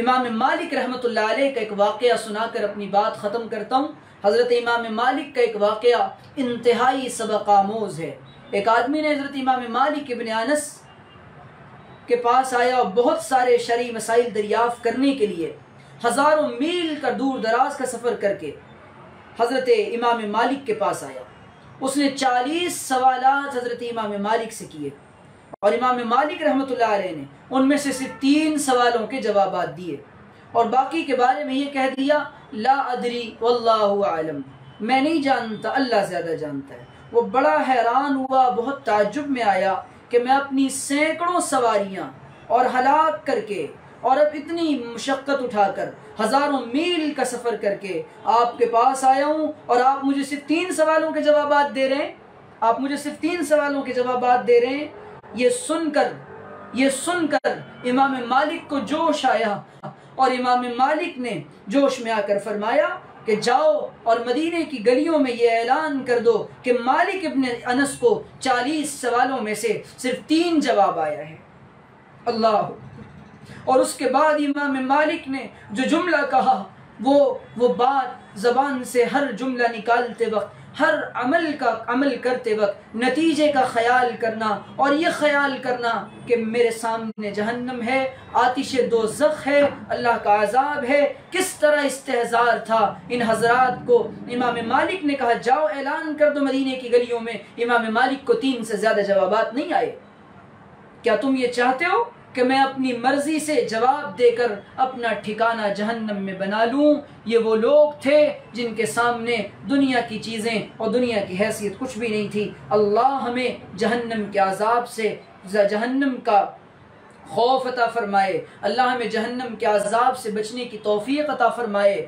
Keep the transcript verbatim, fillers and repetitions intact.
इमाम मालिक रहमतुल्लाह अलैह का एक वाक़या सुनाकर अपनी बात ख़त्म करता हूँ। हज़रत इमाम मालिक का एक वाक़या इंतहाई सबक आमोज़ है। एक आदमी ने हज़रत इमाम मालिक इब्न अनस के पास आया और बहुत सारे शरई मसाइल दरियाफ़्त करने के लिए हज़ारों मील का दूर दराज का सफ़र करके हज़रत इमाम मालिक के पास आया। उसने चालीस सवालात हज़रत इमाम मालिक से किए और इमाम मालिक रहमतुल्लाह अलैह ने उनमें से सिर्फ तीन सवालों के जवाब दिए और बाकी के बारे में ये कह दिया, ला अदरी वल्लाहु आलम, मैं नहीं जानता, अल्लाह ज़्यादा जानता है। वो बड़ा हैरान हुआ, बहुत ताज्जुब में आया कि मैं अपनी सैकड़ों सवारियाँ और हलाक करके और अब इतनी मशक्क़त उठाकर हज़ारों मील का सफ़र करके आपके पास आया हूँ और आप मुझे सिर्फ तीन सवालों के जवाब दे रहे हैं आप मुझे सिर्फ तीन सवालों के जवाब दे रहे हैं। ये सुनकर ये सुनकर इमाम मालिक को जोश आया और इमाम मालिक ने जोश में आकर फरमाया कि जाओ और मदीने की गलियों में ये ऐलान कर दो कि मालिक इब्न अनस को चालीस सवालों में से सिर्फ तीन जवाब आया है। अल्लाह। और उसके बाद इमाम मालिक ने जो जुमला कहा वो वो बात ज़बान से हर जुमला निकालते वक्त, हर अमल का अमल करते वक्त नतीजे का ख़याल करना और ये ख़याल करना कि मेरे सामने जहन्नम है, आतिश दोज़ख है, अल्लाह का अज़ाब है। किस तरह इस्तेहज़ार था इन हज़रात को। इमाम मालिक ने कहा जाओ ऐलान कर दो मदीने की गलियों में। इमाम मालिक को तीन से ज़्यादा जवाबात नहीं आए। क्या तुम ये चाहते हो कि मैं अपनी मर्जी से जवाब देकर अपना ठिकाना जहन्नम में बना लूँ? ये वो लोग थे जिनके सामने दुनिया की चीज़ें और दुनिया की हैसियत कुछ भी नहीं थी। अल्लाह हमें जहन्नम के अज़ाब से, जहन्नम का खौफ अता फ़रमाए। अल्लाह हमें जहन्नम के अज़ाब से बचने की तौफ़ीक़ अता फ़रमाए।